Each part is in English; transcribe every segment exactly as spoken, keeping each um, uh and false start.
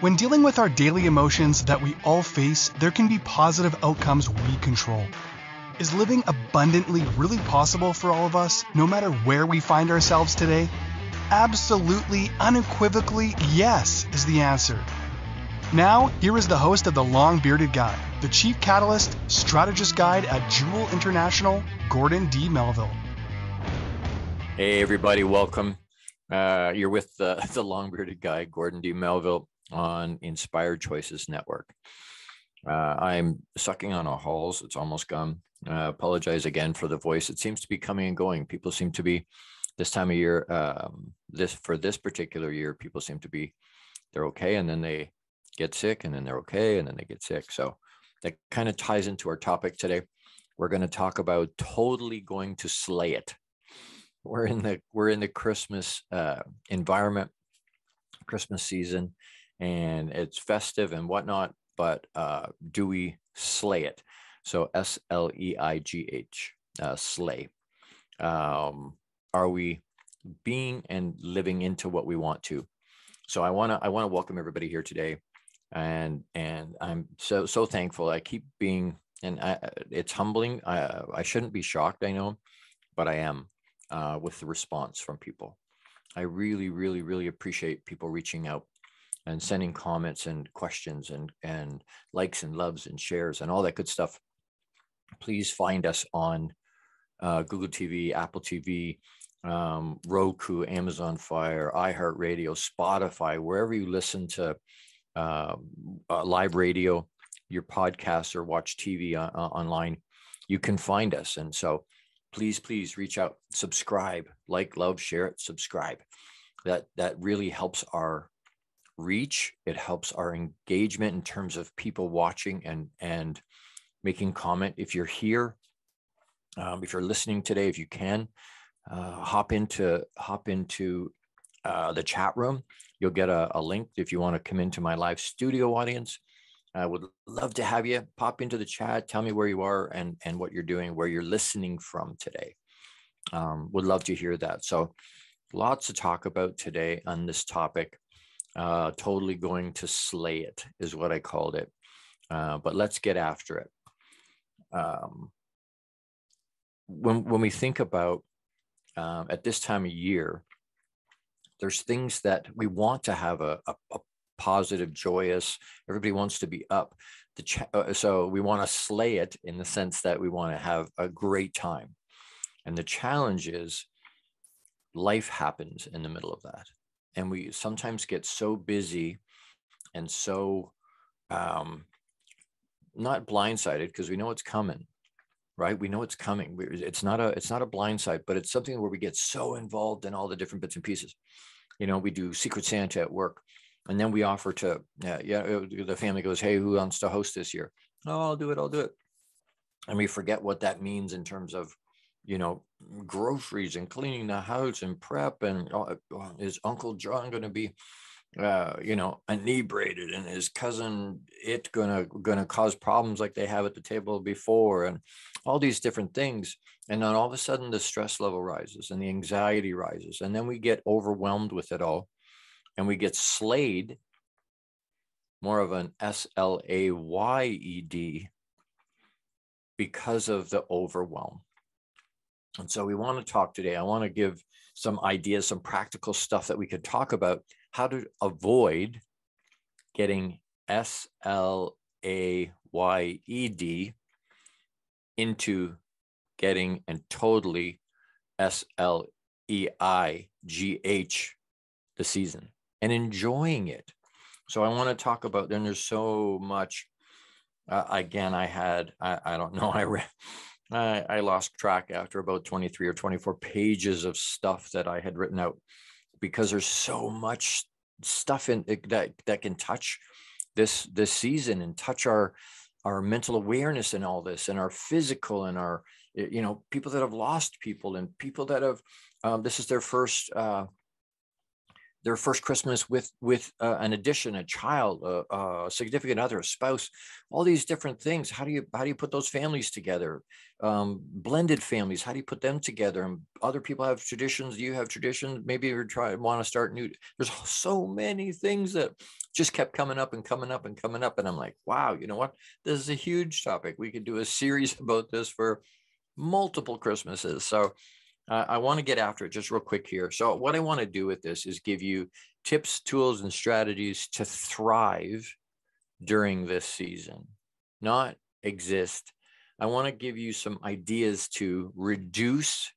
When dealing with our daily emotions that we all face, there can be positive outcomes we control. Is living abundantly really possible for all of us, no matter where we find ourselves today? Absolutely, unequivocally, yes is the answer. Now, here is the host of The Long Bearded Guy, the Chief Catalyst, Strategist Guide at JEWIL International, Gordon D. Melville. Hey everybody, welcome. Uh, you're with the, the Long Bearded Guy, Gordon D. Melville, on Inspired Choices Network. Uh, I'm sucking on a Halls. It's almost gone. Uh, apologize again for the voice. It seems to be coming and going. People seem to be, this time of year, um, this for this particular year, people seem to be, they're okay, and then they get sick, and then they're okay, and then they get sick. So that kind of ties into our topic today. We're going to talk about totally going to slay it. We're in the, we're in the Christmas uh, environment, Christmas season, and it's festive and whatnot, but uh, do we slay it? So S L E I G H, uh, slay. Um, are we being and living into what we want to? So I want to I want to welcome everybody here today, and and I'm so so thankful. I keep being, and I, it's humbling. I I shouldn't be shocked, I know, but I am uh, with the response from people. I really really really appreciate people reaching out and sending comments and questions and, and likes and loves and shares and all that good stuff. Please find us on uh, Google T V, Apple T V, um, Roku, Amazon Fire, iHeartRadio, Spotify, wherever you listen to uh, uh, live radio, your podcasts, or watch T V on, uh, online, you can find us. And so please, please reach out, subscribe, like, love, share it, subscribe. That, that really helps our reach. It helps our engagement in terms of people watching and and making comment. If you're here, um, if you're listening today, if you can uh, hop into hop into uh, the chat room, you'll get a, a link if you want to come into my live studio audience. I would love to have you pop into the chat. Tell me where you are and and what you're doing, where you're listening from today. Um, would love to hear that. So lots to talk about today on this topic. Uh, totally going to slay it is what I called it. Uh, but let's get after it. Um, when, when we think about um, at this time of year, there's things that we want to have a, a, a positive, joyous, everybody wants to be up. The ch- uh, so we want to slay it in the sense that we want to have a great time. And the challenge is life happens in the middle of that. And we sometimes get so busy and so um, not blindsided, because we know it's coming, right? We know it's coming. It's not a it's not a blindside, but it's something where we get so involved in all the different bits and pieces. You know, we do Secret Santa at work, and then we offer to uh, yeah. The family goes, "Hey, who wants to host this year?" "Oh, I'll do it. I'll do it." And we forget what that means in terms of, you know, groceries and cleaning the house and prep and uh, is Uncle John going to be, uh, you know, inebriated, and his cousin it gonna gonna cause problems like they have at the table before, and all these different things. And then all of a sudden the stress level rises and the anxiety rises, and then we get overwhelmed with it all, and we get slayed. More of an S L A Y E D because of the overwhelm. And so we want to talk today. I want to give some ideas, some practical stuff that we could talk about, how to avoid getting S L A Y E D into getting and totally S L E I G H the season and enjoying it. So I want to talk about, then there's so much, uh, again, I had, I, I don't know, I read. I, I lost track after about twenty-three or twenty-four pages of stuff that I had written out, because there's so much stuff in that that can touch this this season and touch our our mental awareness and all this, and our physical, and our, you know, people that have lost people, and people that have um, this is their first uh, their first Christmas with with uh, an addition, a child, a, a significant other, a spouse, all these different things. How do you how do you put those families together? Um, blended families, how do you put them together? And other people have traditions. You have traditions. Maybe you try want to start new. There's so many things that just kept coming up and coming up and coming up. And I'm like, wow, you know what? This is a huge topic. We could do a series about this for multiple Christmases. So uh, I want to get after it just real quick here. So what I want to do with this is give you tips, tools, and strategies to thrive during this season, not exist. I want to give you some ideas to reduce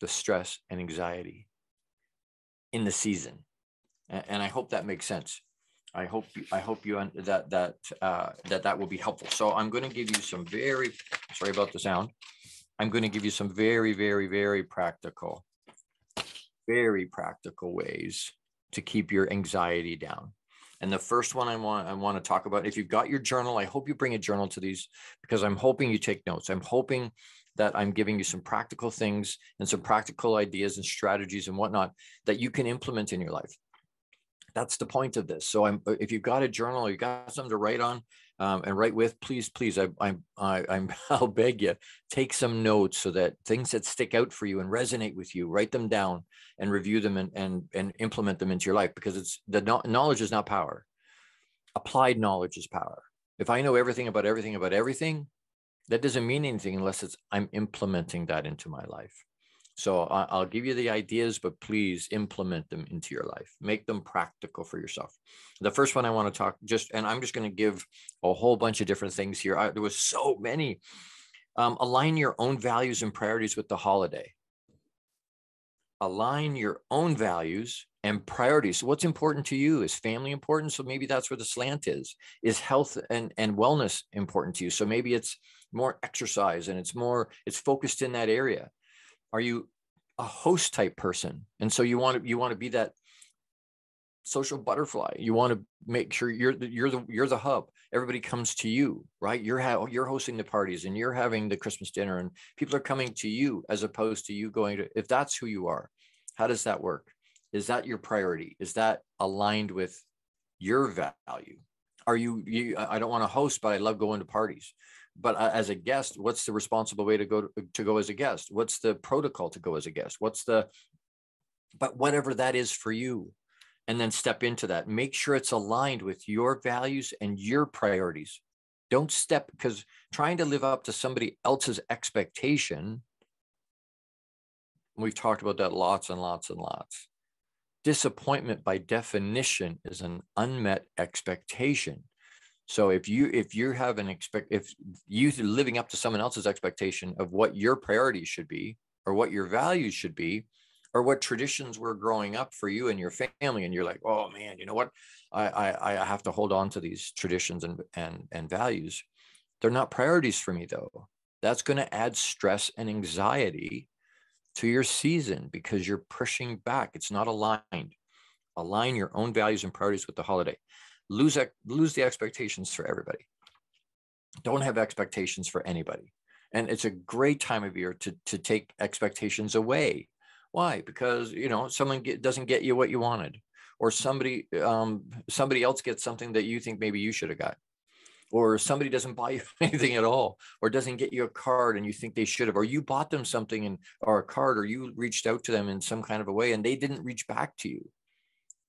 the stress and anxiety in the season. And I hope that makes sense. I hope I hope you that that uh, that that will be helpful. So I'm going to give you some very sorry about the sound. I'm going to give you some very very very practical, very practical ways to keep your anxiety down. And the first one I want I want to talk about. If you've got your journal, I hope you bring a journal to these because I'm hoping you take notes. I'm hoping that I'm giving you some practical things and some practical ideas and strategies and whatnot that you can implement in your life. That's the point of this. So I'm, if you've got a journal or you've got something to write on um, and write with, please, please, I, I, I, I'm, I'll beg you, take some notes so that things that stick out for you and resonate with you, write them down and review them and, and, and implement them into your life, because it's the knowledge is not power. Applied knowledge is power. If I know everything about everything about everything, that doesn't mean anything unless it's I'm implementing that into my life. So I'll give you the ideas, but please implement them into your life. Make them practical for yourself. The first one I want to talk just, and I'm just going to give a whole bunch of different things here. I, there was so many. Um, align your own values and priorities with the holiday. Align your own values and priorities. So what's important to you? Is family important? So maybe that's where the slant is. Is health and, and wellness important to you? So maybe it's more exercise and it's more, it's focused in that area. Are you a host type person? And so you want to you want to be that social butterfly. You want to make sure you're the, you're the you're the hub. Everybody comes to you, right? You're ha- you're hosting the parties and you're having the Christmas dinner and people are coming to you as opposed to you going to. If that's who you are, how does that work? Is that your priority? Is that aligned with your value? Are you, you I don't want to host, but I love going to parties. But as a guest, what's the responsible way to go to, to go as a guest? What's the protocol to go as a guest? What's the, but whatever that is for you, and then step into that. Make sure it's aligned with your values and your priorities. Don't step, because trying to live up to somebody else's expectation, we've talked about that lots and lots and lots. Disappointment by definition is an unmet expectation. So if you if you have an expect if you living up to someone else's expectation of what your priorities should be or what your values should be or what traditions were growing up for you and your family, and you're like, oh man, you know what, I I, I have to hold on to these traditions and and and values. They're not priorities for me though. That's going to add stress and anxiety to your season because you're pushing back. It's not aligned. Align your own values and priorities with the holiday. Lose, lose the expectations for everybody. Don't have expectations for anybody. And it's a great time of year to, to take expectations away. Why? Because, you know, someone get, doesn't get you what you wanted, or somebody, um, somebody else gets something that you think maybe you should have got, or somebody doesn't buy you anything at all, or doesn't get you a card and you think they should have, or you bought them something and or a card, or you reached out to them in some kind of a way and they didn't reach back to you.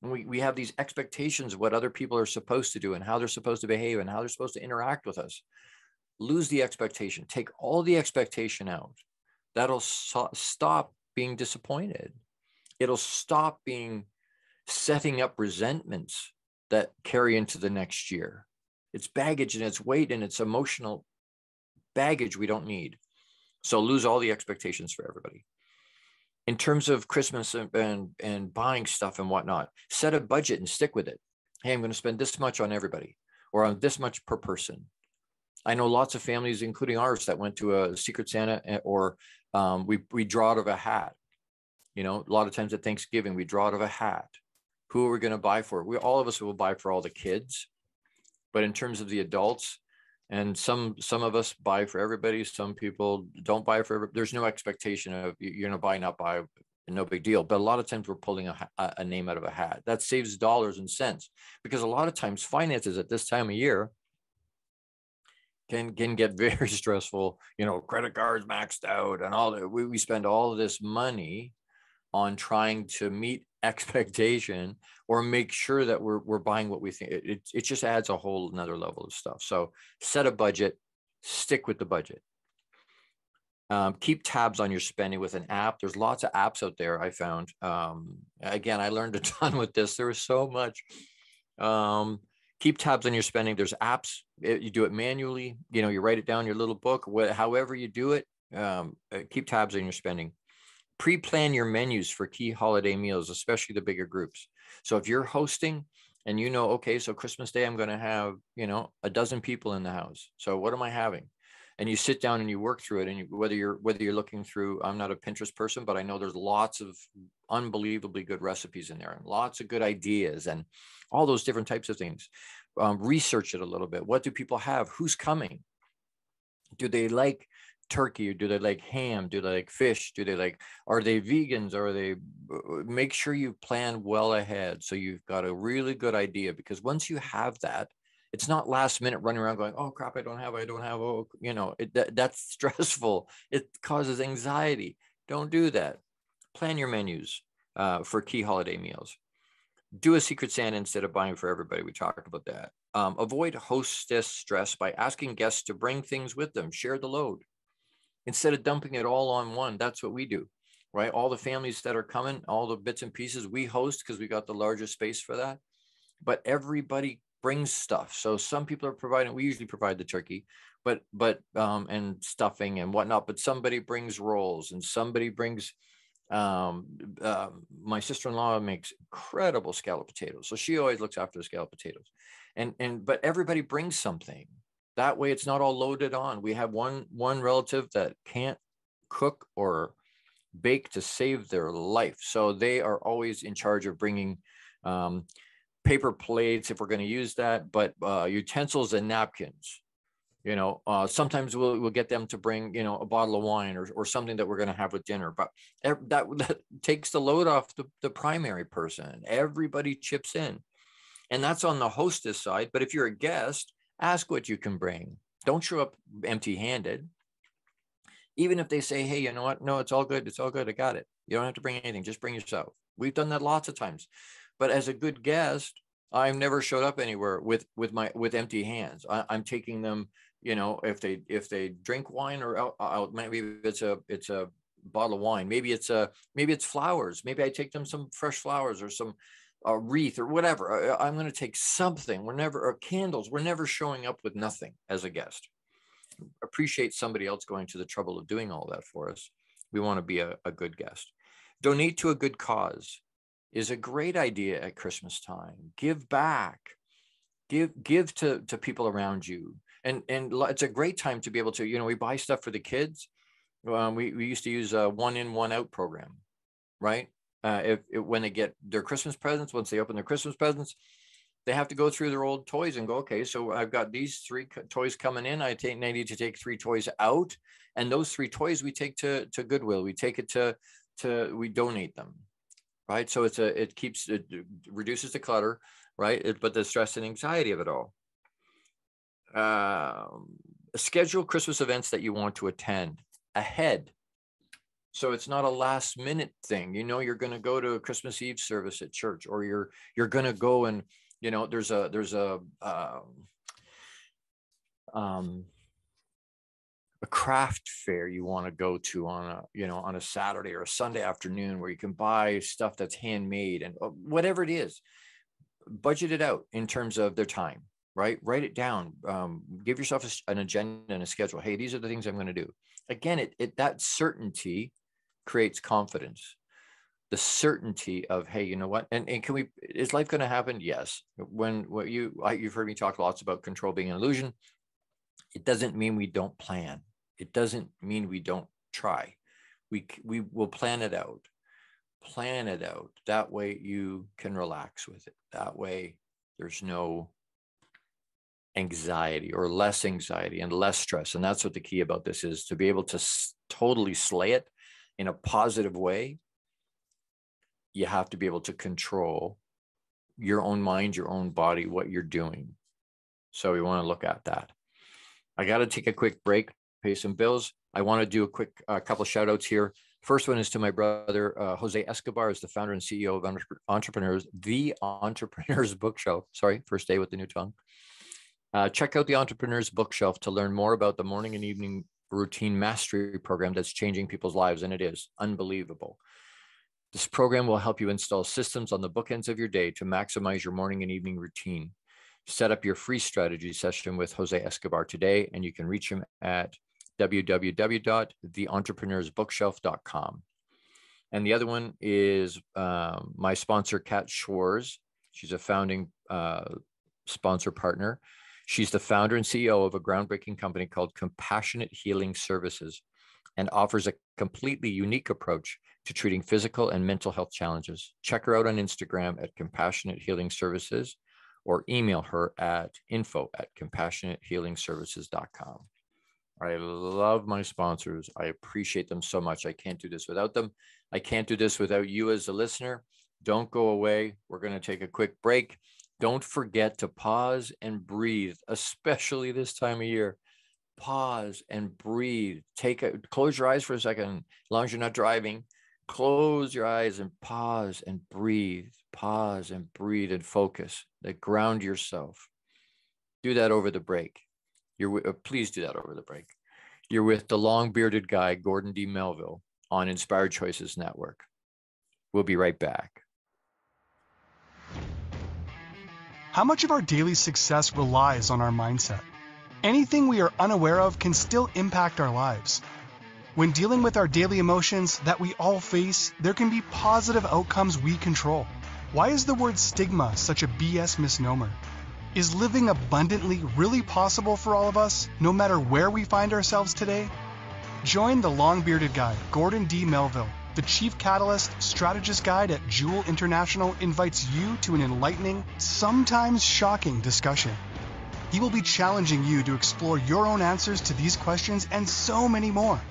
We, we have these expectations of what other people are supposed to do and how they're supposed to behave and how they're supposed to interact with us. Lose the expectation. Take all the expectation out. That'll so- stop being disappointed. It'll stop being setting up resentments that carry into the next year. It's baggage and it's weight and it's emotional baggage we don't need. So lose all the expectations for everybody. In terms of Christmas and, and, and buying stuff and whatnot, set a budget and stick with it. Hey, I'm going to spend this much on everybody, or on this much per person. I know lots of families, including ours, that went to a Secret Santa, or um, we, we draw out of a hat. You know, a lot of times at Thanksgiving, we draw out of a hat. Who are we going to buy for? We, all of us will buy for all the kids. But in terms of the adults, and some some of us buy for everybody. Some people don't buy for everybody. There's no expectation of you're going to buy, not buy. and no big deal. But a lot of times we're pulling a, a name out of a hat. That saves dollars and cents, because a lot of times finances at this time of year can can get very stressful. You know, credit cards maxed out and all that. We, we spend all of this money on trying to meet expectation or make sure that we're, we're buying what we think. It, it, it just adds a whole another level of stuff. So set a budget, stick with the budget. Um, keep tabs on your spending with an app. There's lots of apps out there, I found. Um, again, I learned a ton with this. There was so much. Um, keep tabs on your spending. There's apps. It, you do it manually. You know, you write it down in your little book. Wh- however you do it, um, keep tabs on your spending. Pre-plan your menus for key holiday meals, especially the bigger groups. So if you're hosting and you know, okay, so Christmas Day, I'm going to have, you know, a dozen people in the house. So what am I having? And you sit down and you work through it. And you, whether you're whether you're looking through, I'm not a Pinterest person, but I know there's lots of unbelievably good recipes in there and lots of good ideas and all those different types of things. Um, research it a little bit. What do people have? Who's coming? Do they like turkey? Or do they like ham? Do they like fish? Do they like, are they vegans? Are they, make sure you plan well ahead. So you've got a really good idea, because once you have that, it's not last minute running around going, oh crap, I don't have, I don't have, oh, you know, it, that, that's stressful. It causes anxiety. Don't do that. Plan your menus uh, for key holiday meals. Do a Secret Santa instead of buying for everybody. We talked about that. Um, avoid hostess stress by asking guests to bring things with them, share the load. Instead of dumping it all on one, that's what we do, right? All the families that are coming, all the bits and pieces we host because we got the largest space for that, but everybody brings stuff. So some people are providing, we usually provide the turkey, but, but, um, and stuffing and whatnot, but somebody brings rolls and somebody brings, um, uh, my sister-in-law makes incredible scalloped potatoes. So she always looks after the scalloped potatoes and, and, but everybody brings something. That way it's not all loaded on. We have one, one relative that can't cook or bake to save their life. So they are always in charge of bringing um, paper plates, if we're going to use that, but uh, utensils and napkins. You know, uh, sometimes we'll, we'll get them to bring, you know, a bottle of wine or, or something that we're going to have with dinner. But that, that takes the load off the, the primary person. Everybody chips in. And that's on the hostess side. But if you're a guest, ask what you can bring. Don't show up empty-handed. Even if they say, hey, you know what? No, it's all good. It's all good. I got it. You don't have to bring anything. Just bring yourself. We've done that lots of times. But as a good guest, I've never showed up anywhere with, with my with empty hands. I, I'm taking them, you know, if they if they drink wine or out, out, maybe it's a it's a bottle of wine. Maybe it's a maybe it's flowers. Maybe I take them some fresh flowers or some a wreath or whatever. I, I'm going to take something. We're never, or candles. We're never showing up with nothing as a guest. Appreciate somebody else going to the trouble of doing all that for us. We want to be a, a good guest. Donate to a good cause is a great idea at Christmas time. Give back, give, give to, to people around you. And, and it's a great time to be able to, you know, we buy stuff for the kids. Um, we, we used to use a one in, one out program, right? Uh, if, if when they get their Christmas presents, once they open their Christmas presents, they have to go through their old toys and go, okay, so I've got these three co- toys coming in. I take, I need to take three toys out, and those three toys we take to to Goodwill. We take it to to we donate them, right? So it's a it keeps it reduces the clutter, right? It, but the stress and anxiety of it all. Uh, schedule Christmas events that you want to attend ahead. So it's not a last minute thing. You know, you're going to go to a Christmas Eve service at church, or you're, you're going to go and, you know, there's a, there's a, um, um, a craft fair you want to go to on a, you know, on a Saturday or a Sunday afternoon where you can buy stuff that's handmade and whatever it is. Budget it out in terms of their time, right? Write it down. Um, give yourself a, an agenda and a schedule. Hey, these are the things I'm going to do. Again, it, it, that certainty creates confidence, the certainty of, hey, you know what, and, and can we, is life going to happen? Yes. When what you, I, you've heard me talk lots about control being an illusion. It doesn't mean we don't plan. It doesn't mean we don't try. We, we will plan it out, plan it out. That way you can relax with it. That way there's no anxiety, or less anxiety and less stress. And that's what the key about this is, to be able to s- totally slay it in a positive way you have to be able to control your own mind, your own body, what you're doing. So we want to look at that. I got to take a quick break, pay some bills. I want to do a quick uh, couple of shout outs here. First one is to my brother, uh, Jose Escobar, is the founder and C E O of Entre- Entrepreneurs, the Entrepreneurs Bookshelf. Sorry, first day with the new tongue. Uh, check out the Entrepreneurs Bookshelf to learn more about the morning and evening routine mastery program that's changing people's lives, and it is unbelievable. This program will help you install systems on the bookends of your day to maximize your morning and evening routine. Set up your free strategy session with Jose Escobar today, and you can reach him at w w w dot the entrepreneurs bookshelf dot com. And the other one is um, my sponsor, Kat Schwartz. She's a founding uh, sponsor partner. She's the founder and C E O of a groundbreaking company called Compassionate Healing Services, and offers a completely unique approach to treating physical and mental health challenges. Check her out on Instagram at Compassionate Healing Services, or email her at info at compassionate healing services dot com. I love my sponsors. I appreciate them so much. I can't do this without them. I can't do this without you as a listener. Don't go away. We're going to take a quick break. Don't forget to pause and breathe, especially this time of year. Pause and breathe. Take a, close your eyes for a second, as long as you're not driving. Close your eyes and pause and breathe. Pause and breathe and focus. Like, ground yourself. Do that over the break. You're please do that over the break. You're with the long bearded guy, Gordon D. Melville, on Inspired Choices Network. We'll be right back. How much of our daily success relies on our mindset? Anything we are unaware of can still impact our lives. When dealing with our daily emotions that we all face, there can be positive outcomes we control. Why is the word stigma such a B S misnomer? Is living abundantly really possible for all of us, no matter where we find ourselves today? Join the long-bearded guy, Gordon D. Melville, the Chief Catalyst Strategist Guide at JEWIL International, invites you to an enlightening, sometimes shocking discussion. He will be challenging you to explore your own answers to these questions and so many more.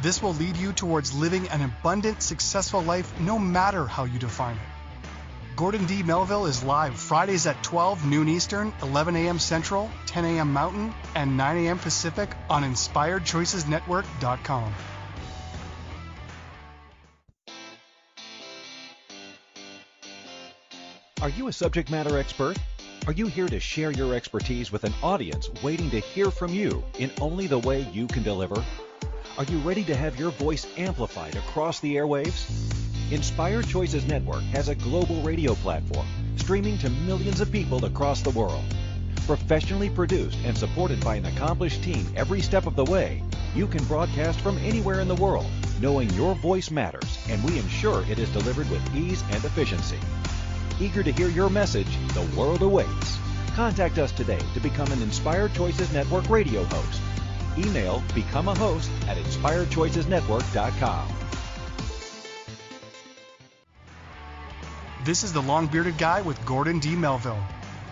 This will lead you towards living an abundant, successful life, no matter how you define it. Gordon D. Melville is live Fridays at twelve noon Eastern, eleven a m Central, ten a m Mountain, and nine a m Pacific on inspired choices network dot com. Are you a subject matter expert? Are you here to share your expertise with an audience waiting to hear from you in only the way you can deliver? Are you ready to have your voice amplified across the airwaves? Inspired Choices Network has a global radio platform streaming to millions of people across the world. Professionally produced and supported by an accomplished team every step of the way, you can broadcast from anywhere in the world, knowing your voice matters, and we ensure it is delivered with ease and efficiency. Eager to hear your message? The world awaits. Contact us today to become an Inspired Choices Network radio host. Email become a host at inspired choices network dot com. This is The Long Bearded Guy with Gordon D. Melville.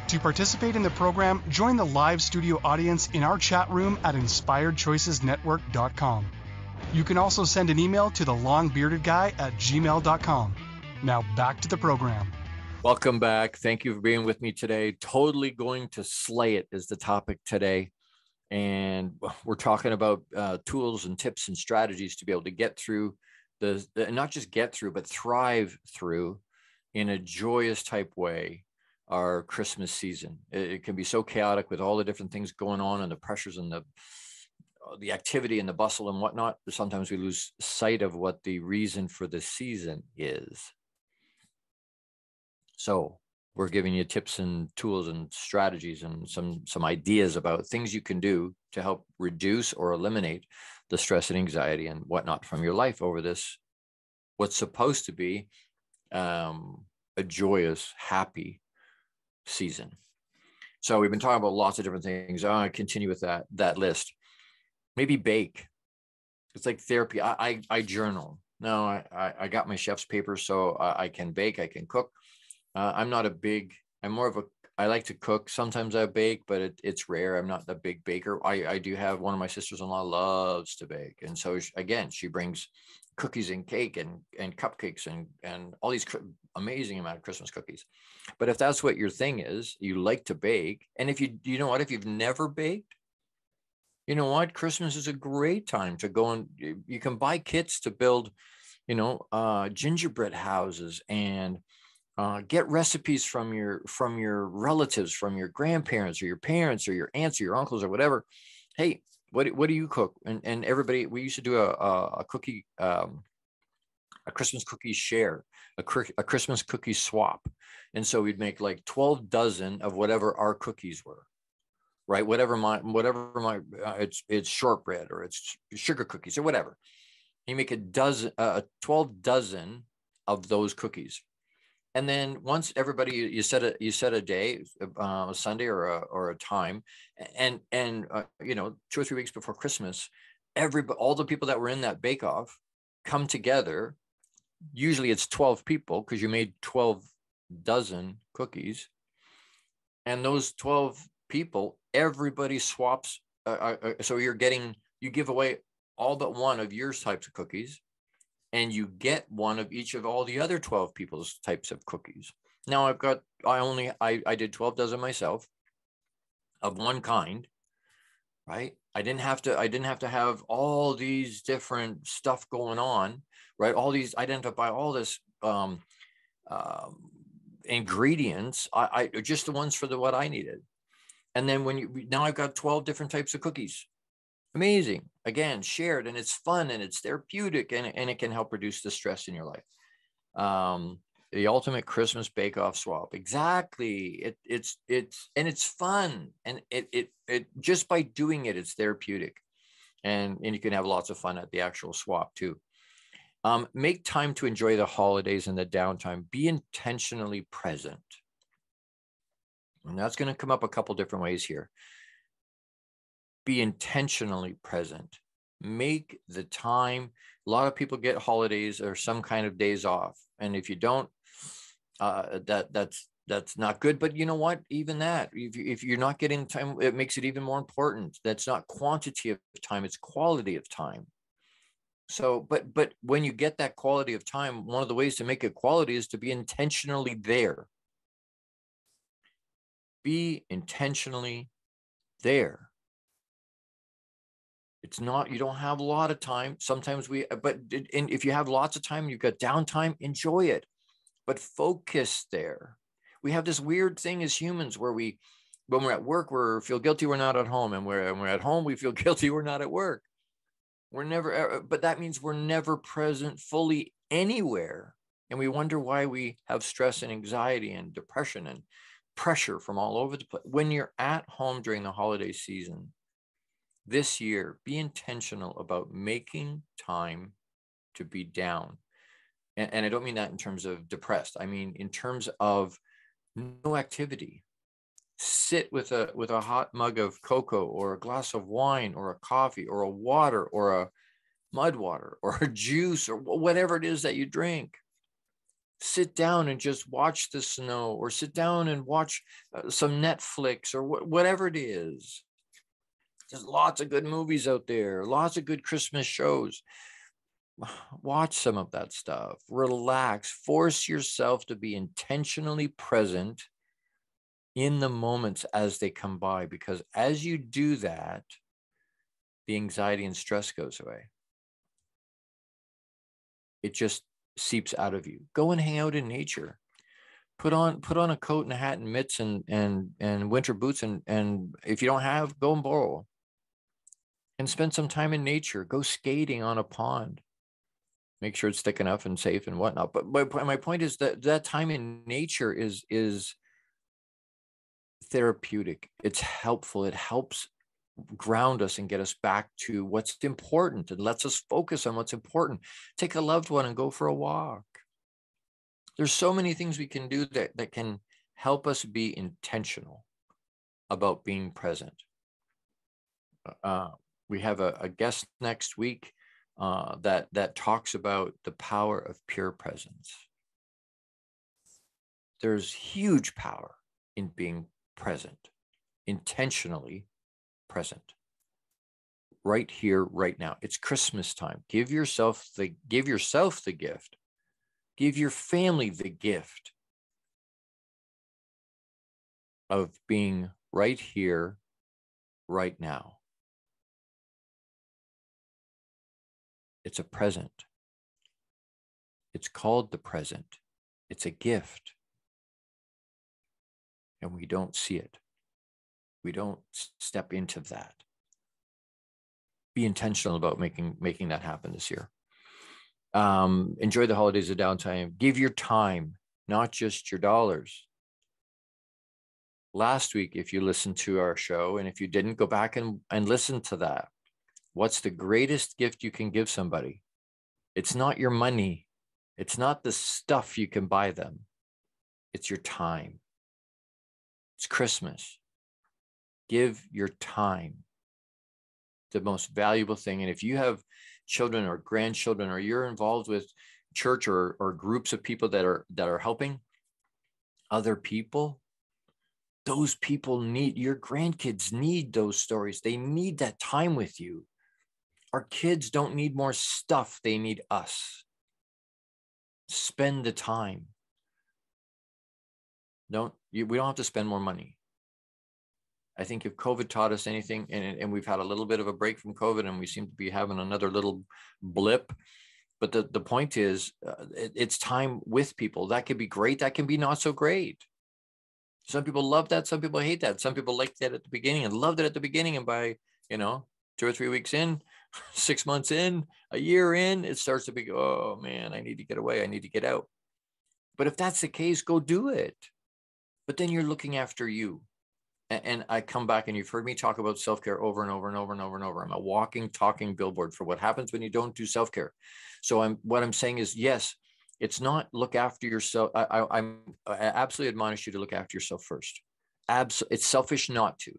To participate in the program, join the live studio audience in our chat room at inspired choices network dot com. You can also send an email to the long bearded guy at gmail dot com. Now back to the program. Welcome back. Thank you for being with me today. Totally going to slay it is the topic today. And we're talking about uh, tools and tips and strategies to be able to get through the, the, not just get through, but thrive through in a joyous type way, our Christmas season. It, it can be so chaotic with all the different things going on and the pressures and the, the activity and the bustle and whatnot. Sometimes we lose sight of what the reason for the season is. So we're giving you tips and tools and strategies and some, some ideas about things you can do to help reduce or eliminate the stress and anxiety and whatnot from your life over this, what's supposed to be um, a joyous, happy season. So we've been talking about lots of different things. I continue with that, that list. Maybe bake. It's like therapy. I, I, I journal. No, I, I got my chef's paper, so I, I can bake, I can cook. Uh, I'm not a big, I'm more of a, I like to cook. Sometimes I bake, but it, it's rare. I'm not a big baker. I, I do have one of my sisters-in-law loves to bake. And so she, again, she brings cookies and cake and, and cupcakes and, and all these cr- amazing amount of Christmas cookies. But if that's what your thing is, you like to bake. And if you, you know what, if you've never baked, you know what, Christmas is a great time to go and you can buy kits to build, you know, uh, gingerbread houses and uh, get recipes from your, from your relatives, from your grandparents or your parents or your aunts or your uncles or whatever. Hey, What, what do you cook? And and everybody, we used to do a a, a cookie, um, a Christmas cookie share, a, a Christmas cookie swap. And so we'd make like twelve dozen of whatever our cookies were, right? Whatever my, whatever my, uh, it's it's shortbread or it's sugar cookies or whatever. You make a dozen, uh, twelve dozen of those cookies. And then once everybody, you, you set a you set a day, uh, a Sunday or a or a time, and and uh, you know, two or three weeks before Christmas, every all the people that were in that bake off come together. Usually it's twelve people because you made twelve dozen cookies, and those twelve people, everybody swaps. Uh, uh, so you're getting you give away all but one of your types of cookies. And you get one of each of all the other twelve people's types of cookies. Now I've got, I only, I, I did twelve dozen myself of one kind, right? I didn't have to, I didn't have to have all these different stuff going on, right? All these, I didn't have to buy all this um, uh, ingredients, I, I just the ones for the, what I needed. And then when you, now I've got twelve different types of cookies. Amazing. Again, shared, and it's fun and it's therapeutic, and, and it can help reduce the stress in your life. Um, the ultimate Christmas bake-off swap. Exactly. It, it's, it's, and it's fun. And it, it, it, just by doing it, it's therapeutic, and, and you can have lots of fun at the actual swap too. Um, make time to enjoy the holidays and the downtime. Be intentionally present. And that's going to come up a couple different ways here. Be intentionally present. Make the time. A lot of people get holidays or some kind of days off, and if you don't, uh, that that's that's not good. But you know what? Even that, if if you're not getting time, it makes it even more important. That's not quantity of time; it's quality of time. So, but but when you get that quality of time, one of the ways to make it quality is to be intentionally there. Be intentionally there. It's not, you don't have a lot of time. Sometimes we, but and if you have lots of time, you've got downtime, enjoy it, but focus there. We have this weird thing as humans where we, when we're at work, we feel guilty we're not at home. And we're, when we're at home, we feel guilty we're not at work. We're never, but that means we're never present fully anywhere. And we wonder why we have stress and anxiety and depression and pressure from all over the place. When you're at home during the holiday season, this year, be intentional about making time to be down. And, and I don't mean that in terms of depressed. I mean, in terms of no activity. Sit with a, with a hot mug of cocoa or a glass of wine or a coffee or a water or a mud water or a juice or whatever it is that you drink. Sit down and just watch the snow, or sit down and watch uh, some Netflix or wh- whatever it is. There's lots of good movies out there, lots of good Christmas shows. Watch some of that stuff. Relax. Force yourself to be intentionally present in the moments as they come by, because as you do that, the anxiety and stress goes away. It just seeps out of you. Go and hang out in nature. Put on put on a coat and a hat and mitts and and and winter boots, and and if you don't have, go and borrow. And spend some time in nature. Go skating on a pond. Make sure it's thick enough and safe and whatnot. But my, my point is that that time in nature is, is therapeutic. It's helpful. It helps ground us and get us back to what's important. It lets us focus on what's important. Take a loved one and go for a walk. There's so many things we can do that, that can help us be intentional about being present. Uh, we have a, a guest next week uh, that, that talks about the power of pure presence. There's huge power in being present, intentionally present. right here, right now. It's Christmas time. Give yourself the, give yourself the gift. Give your family the gift of being right here, right now. It's a present. It's called the present. It's a gift. And we don't see it. We don't step into that. Be intentional about making, making that happen this year. Um, enjoy the holidays of downtime. Give your time, not just your dollars. Last week, if you listened to our show, and if you didn't, go back and, and listen to that. What's the greatest gift you can give somebody? It's not your money. It's not the stuff you can buy them. It's your time. It's Christmas. Give your time. The most valuable thing. And if you have children or grandchildren, or you're involved with church or, or groups of people that are that are helping other people, those people need, your grandkids need those stories. They need that time with you. Our kids don't need more stuff. They need us. Spend the time. Don't, you, we don't have to spend more money. I think if COVID taught us anything, and, and we've had a little bit of a break from COVID, and we seem to be having another little blip, but the, the point is, uh, it, it's time with people. That could be great. That can be not so great. Some people love that. Some people hate that. Some people liked that at the beginning and loved it at the beginning. And by, you know, two or three weeks in, six months in, a year in, it starts to be, oh man, I need to get away. I need to get out. But if that's the case, go do it. But then you're looking after you. And I come back, and you've heard me talk about self-care over and over and over and over and over. I'm a walking, talking billboard for what happens when you don't do self-care. So I'm, what I'm saying is, yes, it's not look after yourself. I, I, I'm, I absolutely admonish you to look after yourself first. Abs- it's selfish not to.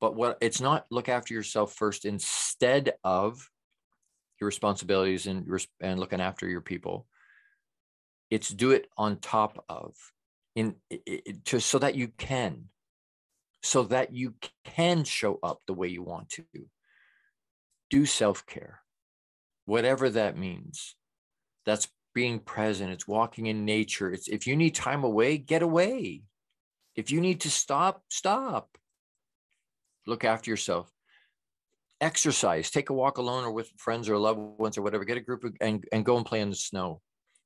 But what it's not look after yourself first instead of your responsibilities and, and looking after your people. It's do it on top of, in, it, to, so that you can. So that you can show up the way you want to. Do self-care, whatever that means. That's being present. It's walking in nature. It's, if you need time away, get away. If you need to stop, stop. Look after yourself. Exercise. Take a walk alone or with friends or loved ones or whatever. Get a group of, and, and go and play in the snow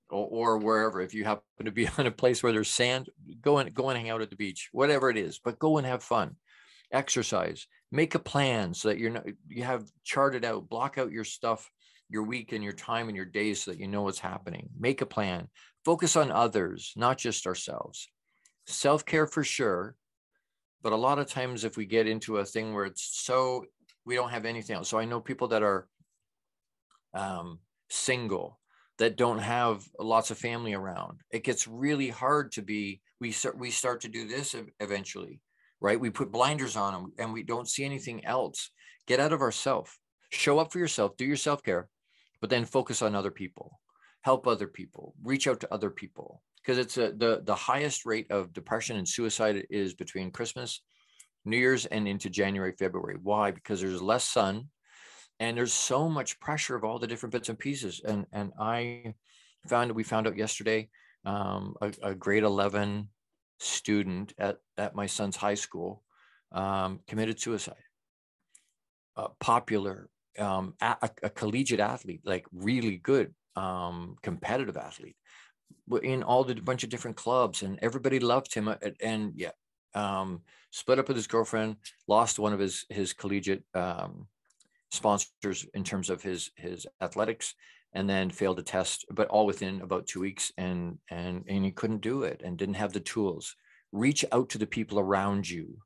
or, or wherever. If you happen to be on a place where there's sand, go and go and hang out at the beach, whatever it is, but go and have fun. Exercise. Make a plan so that you're not, you have charted out, block out your stuff, your week and your time and your days so that you know what's happening. Make a plan. Focus on others, not just ourselves. Self-care for sure. But a lot of times if we get into a thing where it's so, we don't have anything else. So I know people that are um, single, that don't have lots of family around. It gets really hard to be, we start, we start to do this eventually, right? We put blinders on them and we don't see anything else. Get out of ourself, show up for yourself, do your self-care, but then focus on other people, help other people, reach out to other people. Because it's a, the, the highest rate of depression and suicide is between Christmas, New Year's, and into January, February. Why? Because there's less sun and there's so much pressure of all the different bits and pieces. And, and I found, we found out yesterday, um, a, a grade eleven student at, at my son's high school um, committed suicide. A popular, um, a, a collegiate athlete, like really good um, competitive athlete. In all the bunch of different clubs, and everybody loved him. And, and yeah, um, split up with his girlfriend, lost one of his, his collegiate um, sponsors in terms of his, his athletics, and then failed a test, but all within about two weeks. And, and, and he couldn't do it and didn't have the tools. Reach out to the people around you.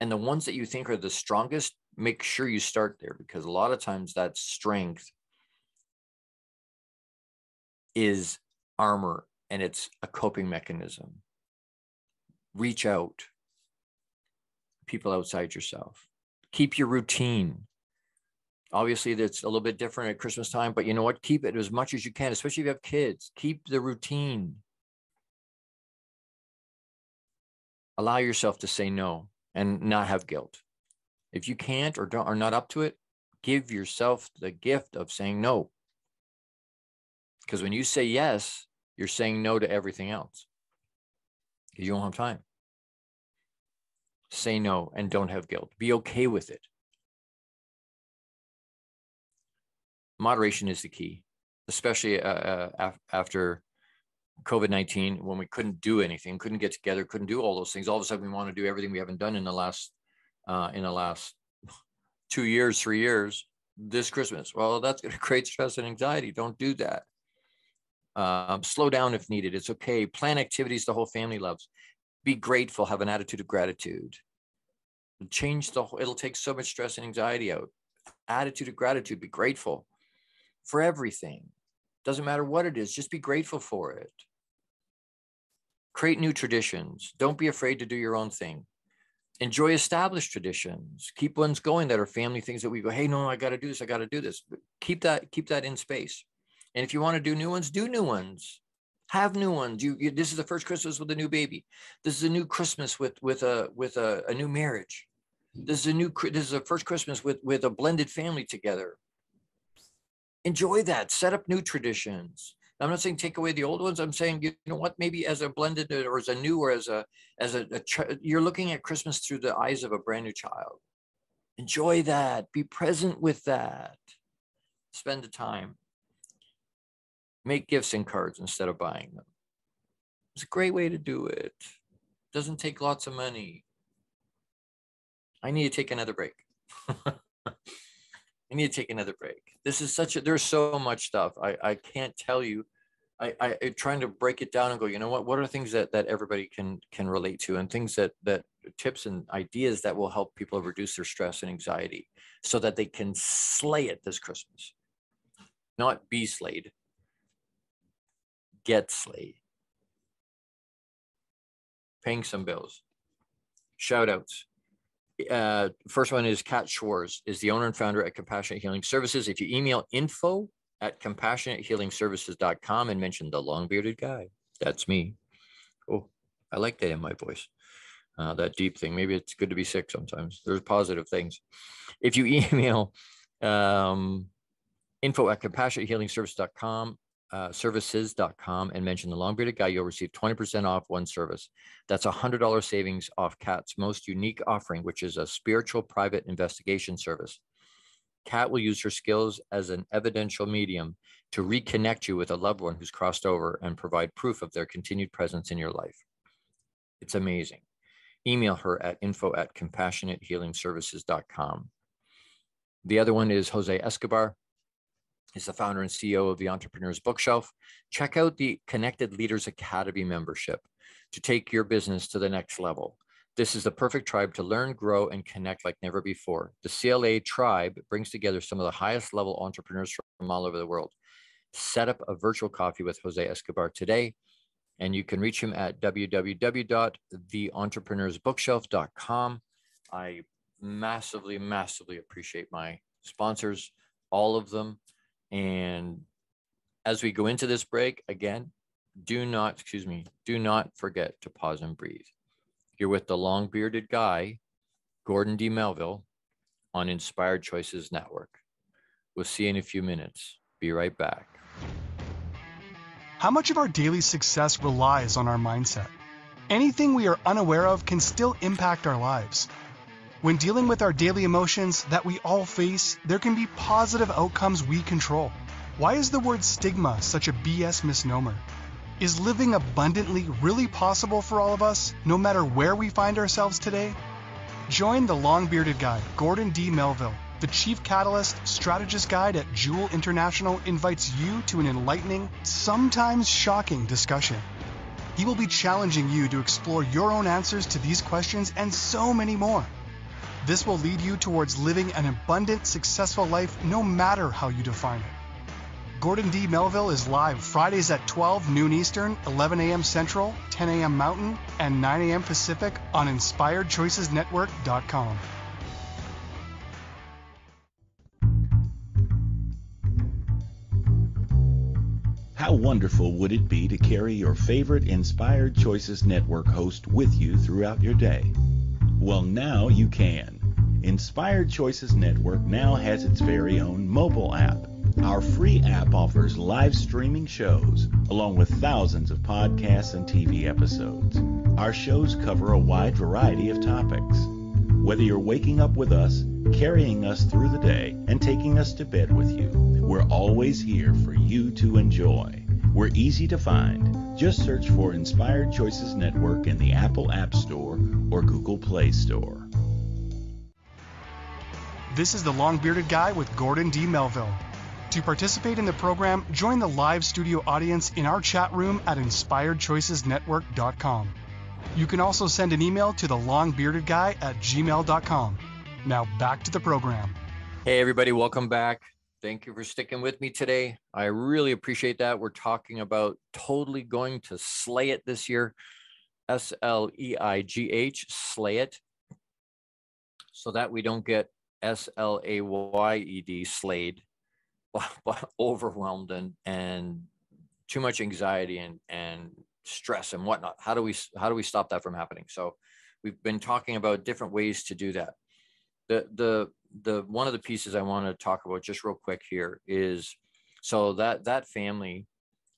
And the ones that you think are the strongest, make sure you start there, because a lot of times that strength is armor and it's a coping mechanism. Reach out, people outside yourself. Keep your routine. Obviously that's a little bit different at Christmas time, but you know what? Keep it as much as you can, especially if you have kids. Keep the routine. Allow yourself to say no and not have guilt. If you can't or don't, are not up to it, give yourself the gift of saying no. Because when you say yes, you're saying no to everything else. You don't have time. Say no and don't have guilt. Be okay with it. Moderation is the key, especially uh, af- after COVID nineteen, when we couldn't do anything, couldn't get together, couldn't do all those things. All of a sudden, we want to do everything we haven't done in the last uh, in the last two years, three years. This Christmas, well, that's going to create stress and anxiety. Don't do that. Um, slow down if needed. It's okay. Plan activities the whole family loves. Be grateful. Have an attitude of gratitude. Change the whole. It'll take so much stress and anxiety out. Attitude of gratitude. Be grateful for everything. Doesn't matter what it is. Just be grateful for it. Create new traditions. Don't be afraid to do your own thing. Enjoy established traditions. Keep ones going that are family things that we go, hey, no, I got to do this. I got to do this. But keep that, keep that in space. And if you want to do new ones, do new ones. Have new ones. You, you this is the first Christmas with a new baby. This is a new Christmas with with a with a, a new marriage. This is a new this is the first Christmas with with a blended family together. Enjoy that. Set up new traditions. I'm not saying take away the old ones. I'm saying, you know what, maybe as a blended or as a new or as a, as a, a ch- you're looking at Christmas through the eyes of a brand new child. Enjoy that. Be present with that. Spend the time. Make gifts and cards instead of buying them. It's a great way to do it. Doesn't take lots of money. I need to take another break. I need to take another break. This is such a, there's so much stuff. I, I can't tell you. I, I, I'm trying to break it down and go, you know what, what are things that, that everybody can, can relate to, and things that, that tips and ideas that will help people reduce their stress and anxiety so that they can slay it this Christmas. Not be slayed. Get slayed. Paying some bills. Shout outs. Uh, first one is Kat Schwartz, is the owner and founder at Compassionate Healing Services. If you email info at compassionate healing services dot com and mention the long bearded guy, that's me. Oh, I like that in my voice, uh, that deep thing. Maybe it's good to be sick sometimes. There's positive things. If you email um, info at compassionate healing service dot com, uh, services dot com and mention the long bearded guy, you'll receive twenty percent off one service. That's a hundred dollar savings off Kat's most unique offering, which is a spiritual private investigation service. Kat will use her skills as an evidential medium to reconnect you with a loved one who's crossed over and provide proof of their continued presence in your life. It's amazing. Email her at info at compassionate healing services dot com. The other one is Jose Escobar. He's the founder and C E O of the Entrepreneurs Bookshelf. Check out the Connected Leaders Academy membership to take your business to the next level. This is the perfect tribe to learn, grow, and connect like never before. The C L A tribe brings together some of the highest level entrepreneurs from all over the world. Set up a virtual coffee with Jose Escobar today, and you can reach him at w w w dot the entrepreneurs bookshelf dot com. I massively, massively appreciate my sponsors, all of them. And as we go into this break, again, do not, excuse me, do not forget to pause and breathe. You're with the long-bearded guy, Gordon D. Melville, on Inspired Choices Network. We'll see you in a few minutes. Be right back. How much of our daily success relies on our mindset? Anything we are unaware of can still impact our lives. When dealing with our daily emotions that we all face, there can be positive outcomes we control. Why is the word stigma such a B S misnomer? Is living abundantly really possible for all of us, no matter where we find ourselves today? Join the long-bearded guy, Gordon D. Melville, the Chief Catalyst Strategist Guide at JEWIL International, invites you to an enlightening, sometimes shocking discussion. He will be challenging you to explore your own answers to these questions and so many more. This will lead you towards living an abundant, successful life, no matter how you define it. Gordon D. Melville is live Fridays at twelve noon Eastern, eleven a.m. Central, ten a.m. Mountain, and nine a.m. Pacific on inspired choices network dot com. How wonderful would it be to carry your favorite Inspired Choices Network host with you throughout your day? Well, now you can. Inspired Choices Network now has its very own mobile app. Our free app offers live streaming shows, along with thousands of podcasts and T V episodes. Our shows cover a wide variety of topics. Whether you're waking up with us, carrying us through the day, and taking us to bed with you, we're always here for you to enjoy. We're easy to find. Just search for Inspired Choices Network in the Apple App Store or Google Play Store. This is The Long Bearded Guy with Gordon D. Melville. To participate in the program, join the live studio audience in our chat room at inspired choices network dot com. You can also send an email to the long bearded guy at gmail dot com. Now back to the program. Hey, everybody. Welcome back. Thank you for sticking with me today. I really appreciate that. We're talking about totally going to slay it this year. S L E I G H, slay it. So that we don't get S L A Y E D, slayed, overwhelmed and, and too much anxiety and, and stress and whatnot. How do we, how do we stop that from happening? So we've been talking about different ways to do that. The, the, the, one of the pieces I want to talk about just real quick here is, so that, that family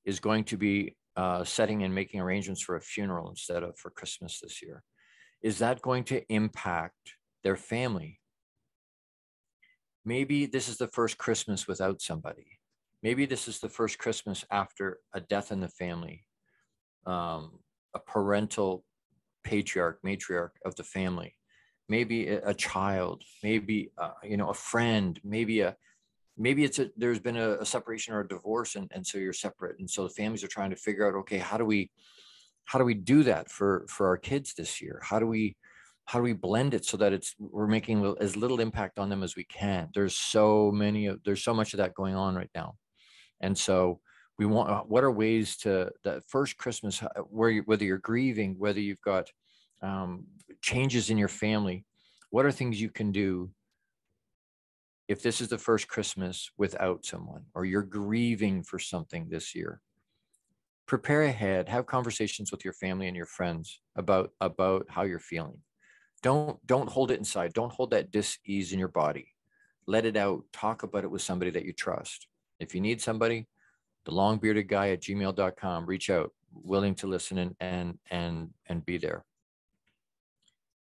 is going to be uh, setting and making arrangements for a funeral instead of for Christmas this year. Is that going to impact their family? Maybe this is the first Christmas without somebody. Maybe this is the first Christmas after a death in the family. Um, a parental patriarch, matriarch of the family, maybe a, a child, maybe, uh, you know, a friend, maybe a, maybe it's a, there's been a, a separation or a divorce. And, and so you're separate. And so the families are trying to figure out, okay, how do we, how do we do that for, for our kids this year? How do we, how do we blend it so that it's, we're making as little impact on them as we can? There's so many, of, there's so much of that going on right now. And so we want, what are ways to that first Christmas, where you, whether you're grieving, whether you've got um, changes in your family, what are things you can do if this is the first Christmas without someone, or you're grieving for something this year? Prepare ahead, have conversations with your family and your friends about, about how you're feeling. Don't, don't hold it inside. Don't hold that dis-ease in your body. Let it out. Talk about it with somebody that you trust. If you need somebody, the long bearded guy at gmail dot com. Reach out, willing to listen and, and, and, and be there.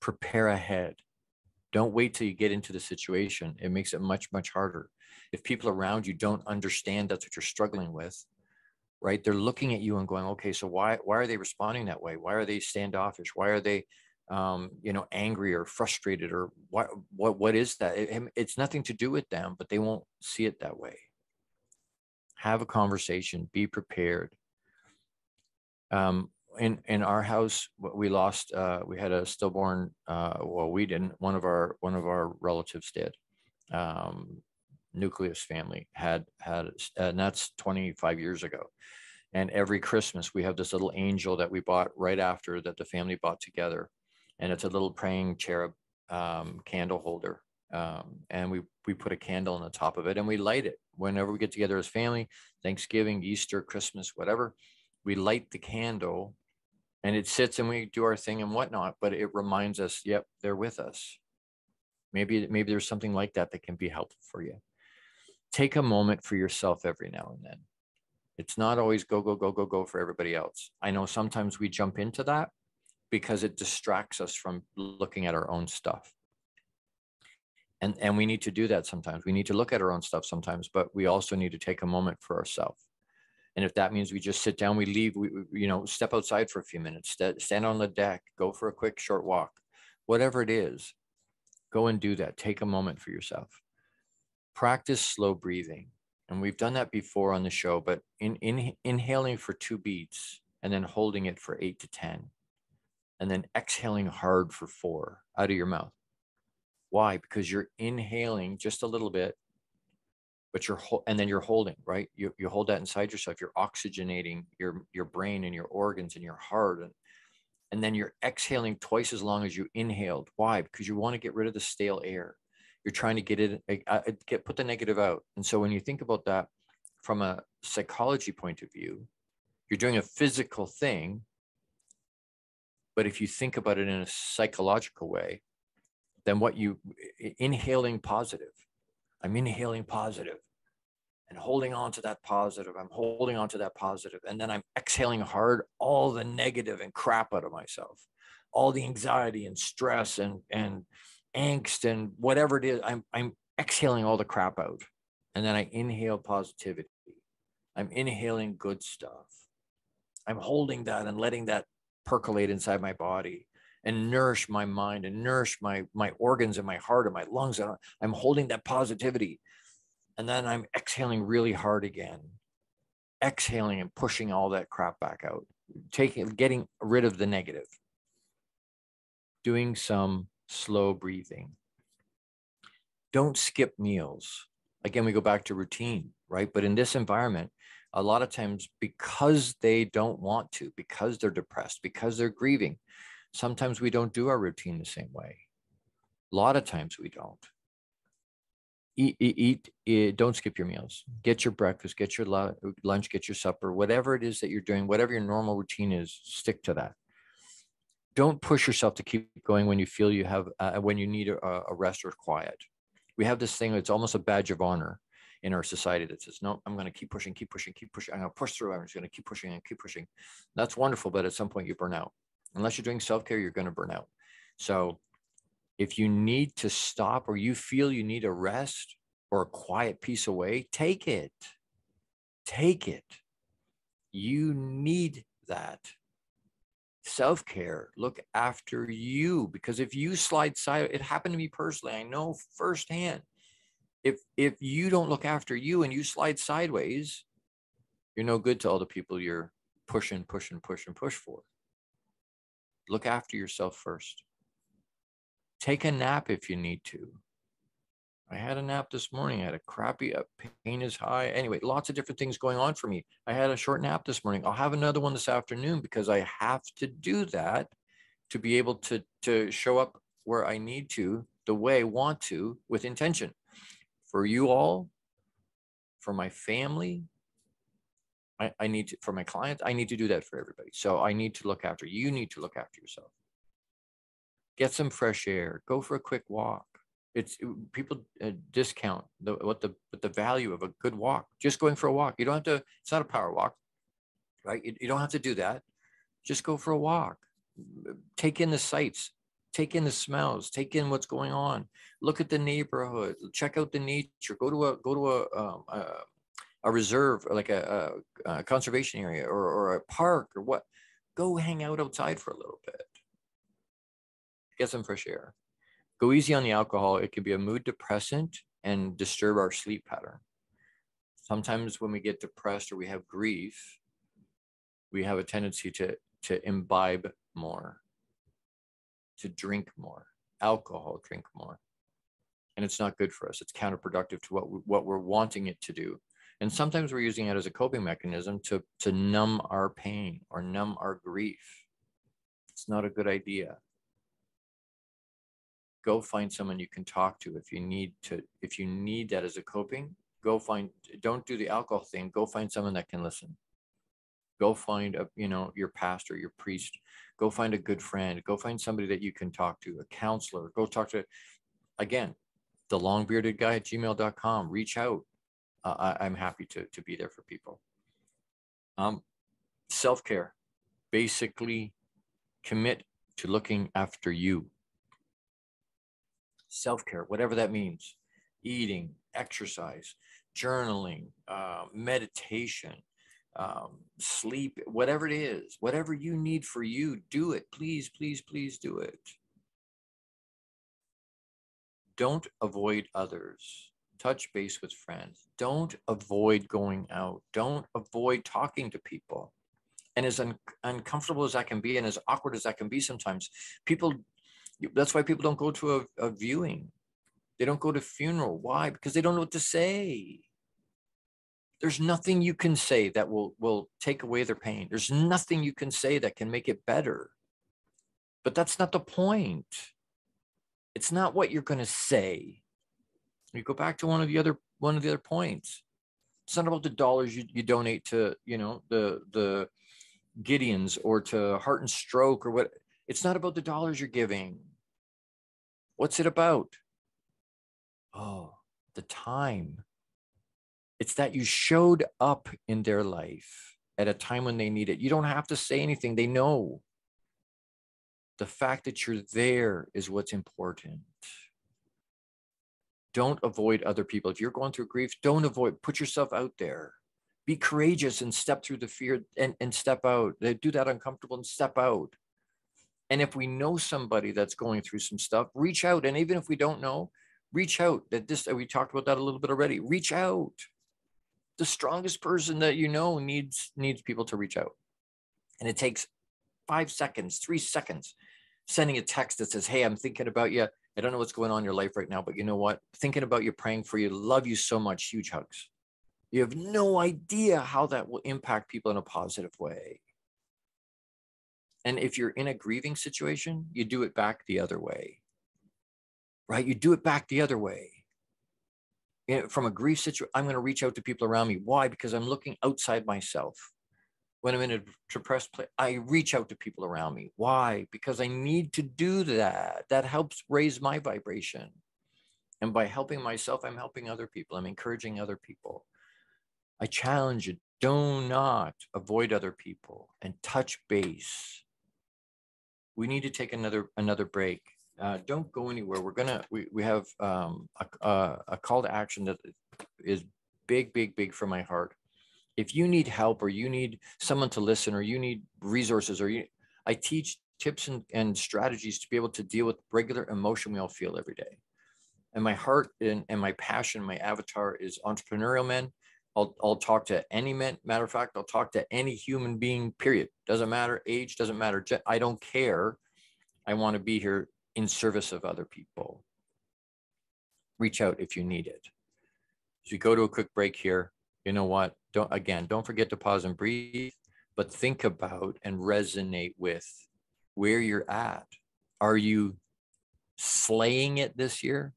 Prepare ahead. Don't wait till you get into the situation. It makes it much, much harder. If people around you don't understand that's what you're struggling with, right? They're looking at you and going, okay, so why, why are they responding that way? Why are they standoffish? Why are they, um, you know, angry or frustrated, or what, what, what is that? It, it's nothing to do with them, but they won't see it that way. Have a conversation, be prepared. Um, in, in our house, we lost, uh, we had a stillborn, uh, well, we didn't, one of our, one of our relatives did. Um, nucleus family had, had, and that's twenty-five years ago. And every Christmas we have this little angel that we bought right after that the family bought together. And it's a little praying cherub um, candle holder. Um, and we, we put a candle on the top of it and we light it whenever we get together as family, Thanksgiving, Easter, Christmas, whatever, we light the candle and it sits and we do our thing and whatnot, but it reminds us, yep, they're with us. Maybe, maybe there's something like that that can be helpful for you. Take a moment for yourself every now and then. It's not always go, go, go, go, go for everybody else. I know sometimes we jump into that because it distracts us from looking at our own stuff. And, and we need to do that sometimes. We need to look at our own stuff sometimes, but we also need to take a moment for ourselves. And if that means we just sit down, we leave, we, you know, step outside for a few minutes, st- stand on the deck, go for a quick short walk, whatever it is, go and do that. Take a moment for yourself. Practice slow breathing. And we've done that before on the show, but in, in inhaling for two beats and then holding it for eight to ten, and then exhaling hard for four out of your mouth. Why? Because you're inhaling just a little bit, but you're ho- and then you're holding, right? You, you hold that inside yourself. You're oxygenating your, your brain and your organs and your heart. And, and then you're exhaling twice as long as you inhaled. Why? Because you want to get rid of the stale air. You're trying to get it, uh, get put the negative out. And so when you think about that from a psychology point of view, you're doing a physical thing. But if you think about it in a psychological way, than what you, inhaling positive. I'm inhaling positive and holding on to that positive. I'm holding on to that positive. And then I'm exhaling hard all the negative and crap out of myself, all the anxiety and stress and, and angst and whatever it is. I'm, I'm exhaling all the crap out. And then I inhale positivity. I'm inhaling good stuff. I'm holding that and letting that percolate inside my body and nourish my mind and nourish my, my organs and my heart and my lungs. And I'm holding that positivity. And then I'm exhaling really hard again, exhaling and pushing all that crap back out, taking, getting rid of the negative, doing some slow breathing. Don't skip meals. Again, we go back to routine, right? But in this environment, a lot of times because they don't want to, because they're depressed, because they're grieving, sometimes we don't do our routine the same way. A lot of times we don't. Eat, eat, eat, eat, don't skip your meals. Get your breakfast, get your lunch, get your supper, whatever it is that you're doing, whatever your normal routine is, stick to that. Don't push yourself to keep going when you feel you have, uh, when you need a, a rest or quiet. We have this thing, it's almost a badge of honor in our society that says, no, I'm going to keep pushing, keep pushing, keep pushing. I'm going to push through. I'm just going to keep pushing and keep pushing. That's wonderful. But at some point you burn out. Unless you're doing self-care, you're going to burn out. So if you need to stop or you feel you need a rest or a quiet piece away, take it. Take it. You need that. Self-care, look after you, because if you slide side, it happened to me personally. I know firsthand. If, if you don't look after you and you slide sideways, you're no good to all the people you're pushing, pushing, pushing, push for. Look after yourself first. Take a nap if you need to. I had a nap this morning. I had a crappy, uh, pain is high. Anyway, lots of different things going on for me. I had a short nap this morning. I'll have another one this afternoon because I have to do that to be able to, to show up where I need to, the way I want to, with intention. For you all, for my family, I, I need to, for my clients, I need to do that for everybody. So I need to look after, you need to look after yourself. Get some fresh air, go for a quick walk. It's people uh, discount the, what the what the value of a good walk. Just going for a walk. You don't have to. It's not a power walk, right? You, you don't have to do that. Just go for a walk. Take in the sights. Take in the smells. Take in what's going on. Look at the neighborhood. Check out the nature. Go to a go to a um, a, a reserve, or like a, a, a conservation area, or or a park, or what. Go hang out outside for a little bit. Get some fresh air. Go easy on the alcohol. It can be a mood depressant and disturb our sleep pattern. Sometimes when we get depressed or we have grief, we have a tendency to, to imbibe more, to drink more, alcohol, drink more. And it's not good for us. It's counterproductive to what, we, what we're wanting it to do. And sometimes we're using it as a coping mechanism to, to numb our pain or numb our grief. It's not a good idea. Go find someone you can talk to if you need to, if you need that as a coping. Go find, don't do the alcohol thing. Go find someone that can listen. Go find a, you know, your pastor, your priest. Go find a good friend. Go find somebody that you can talk to, a counselor. Go talk to, again, the longbeardedguy at gmail dot com. Reach out. Uh, I, I'm happy to, to be there for people. Um, self-care. Basically, commit to looking after you. Self-care, whatever that means, eating, exercise, journaling, uh, meditation, um, sleep, whatever it is, whatever you need for you, do it. Please, please, please do it. Don't avoid others. Touch base with friends. Don't avoid going out. Don't avoid talking to people. And as un- uncomfortable as that can be and as awkward as that can be sometimes, people... That's why people don't go to a, a viewing. They don't go to funeral. Why? Because they don't know what to say. There's nothing you can say that will, will take away their pain. There's nothing you can say that can make it better. But that's not the point. It's not what you're going to say. You go back to one of the other one of the other points. It's not about the dollars you, you donate to, you know, the the Gideons or to Heart and Stroke or what. It's not about the dollars you're giving. What's it about? Oh, the time. It's that you showed up in their life at a time when they need it. You don't have to say anything. They know. The fact that you're there is what's important. Don't avoid other people. If you're going through grief, don't avoid. Put yourself out there. Be courageous and step through the fear and, and step out. Do that uncomfortable and step out. And if we know somebody that's going through some stuff, reach out. And even if we don't know, reach out. That this we talked about that a little bit already. Reach out. The strongest person that you know needs needs people to reach out. And it takes five seconds, three seconds, sending a text that says, hey, I'm thinking about you. I don't know what's going on in your life right now, but you know what? Thinking about you, praying for you, love you so much, huge hugs. You have no idea how that will impact people in a positive way. And if you're in a grieving situation, you do it back the other way, right? You do it back the other way. From a grief situation, I'm going to reach out to people around me. Why? Because I'm looking outside myself. When I'm in a depressed place, I reach out to people around me. Why? Because I need to do that. That helps raise my vibration. And by helping myself, I'm helping other people. I'm encouraging other people. I challenge you, do not avoid other people and touch base. We need to take another, another break. Uh, don't go anywhere. We're gonna, we, we have um, a, a, a call to action that is big, big, big for my heart. If you need help or you need someone to listen or you need resources or you, I teach tips and, and strategies to be able to deal with regular emotion we all feel every day. And my heart and, and my passion, my avatar is entrepreneurial men. I'll, I'll talk to any man. Matter of fact, I'll talk to any human being, period. Doesn't matter. Age doesn't matter. I don't care. I want to be here in service of other people. Reach out if you need it. As we go to a quick break here, you know what? Don't, again, don't forget to pause and breathe, but think about and resonate with where you're at. Are you slaying it this year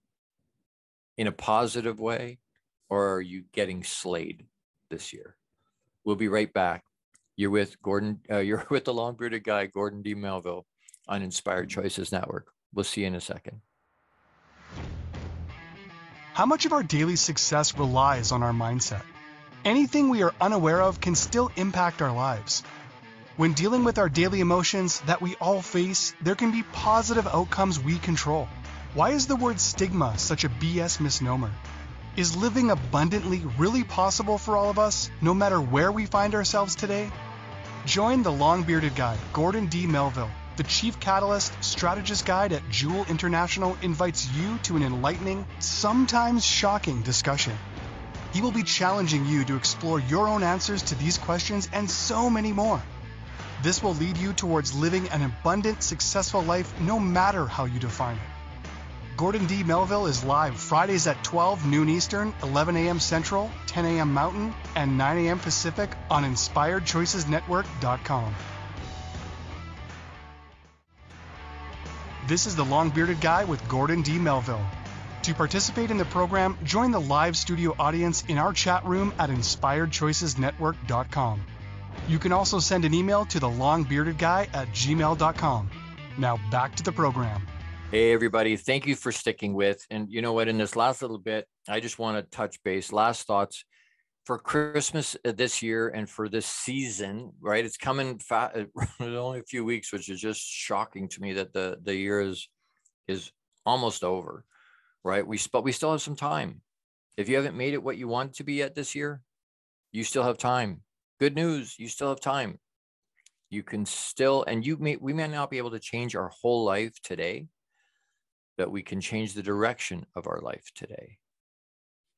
in a positive way, or are you getting slayed this year? We'll be right back. You're with Gordon, uh, you're with the long-bearded guy, Gordon D. Melville on Inspired Choices Network. We'll see you in a second. How much of our daily success relies on our mindset? Anything we are unaware of can still impact our lives. When dealing with our daily emotions that we all face, there can be positive outcomes we control. Why is the word stigma such a B S misnomer? Is living abundantly really possible for all of us, no matter where we find ourselves today? Join the long-bearded guy, Gordon D. Melville, the Chief Catalyst Strategist Guide at JEWIL International, invites you to an enlightening, sometimes shocking discussion. He will be challenging you to explore your own answers to these questions and so many more. This will lead you towards living an abundant, successful life, no matter how you define it. Gordon D. Melville is live Fridays at twelve noon Eastern, eleven a.m. Central, ten a.m. Mountain, and nine a.m. Pacific on Inspired Choices Network dot com. This is The Long Bearded Guy with Gordon D. Melville. To participate in the program, join the live studio audience in our chat room at Inspired Choices Network dot com. You can also send an email to the long bearded guy at gmail dot com. Now back to the program. Hey, everybody. Thank you for sticking with. And you know what? In this last little bit, I just want to touch base. Last thoughts for Christmas this year and for this season, right? It's coming fa- only a few weeks, which is just shocking to me that the, the year is, is almost over. Right? We, but we still have some time. If you haven't made it what you want to be yet this year, you still have time. Good news. You still have time. You can still, and you may, we may not be able to change our whole life today, but we can change the direction of our life today.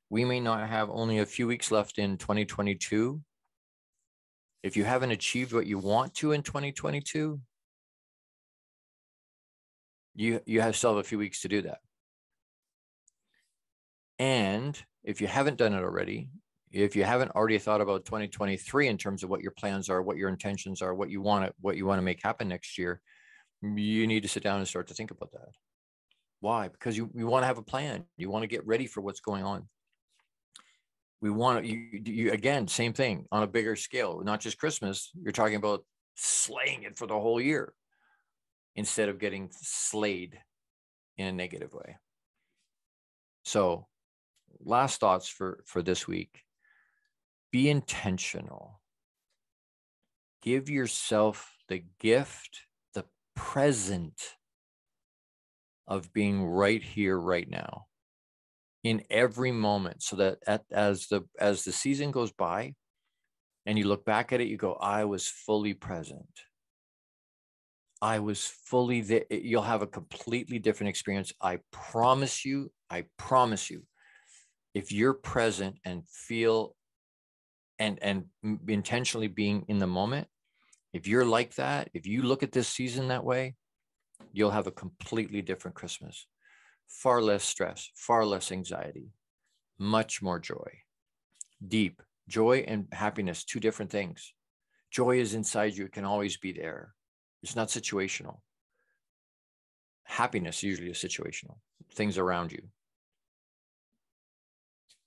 We may not have only a few weeks left in twenty twenty-two. If you haven't achieved what you want to in twenty twenty-two, you, you have still have a few weeks to do that. And if you haven't done it already, if you haven't already thought about twenty twenty-three in terms of what your plans are, what your intentions are, what you want to, what you want to make happen next year, you need to sit down and start to think about that. Why? Because you, you want to have a plan. You want to get ready for what's going on. We want you, you again, same thing on a bigger scale, not just Christmas. You're talking about slaying it for the whole year instead of getting slayed in a negative way. So last thoughts for, for this week. Be intentional. Give yourself the gift, the present of being right here, right now, in every moment, so that at, as the as the season goes by and you look back at it, you go, I was fully present. I was fully there. You'll have a completely different experience. I promise you, I promise you, if you're present and feel and, and intentionally being in the moment, if you're like that, if you look at this season that way, you'll have a completely different Christmas. Far less stress, far less anxiety, much more joy. Deep joy and happiness, two different things. Joy is inside you. It can always be there. It's not situational. Happiness usually is situational, things around you.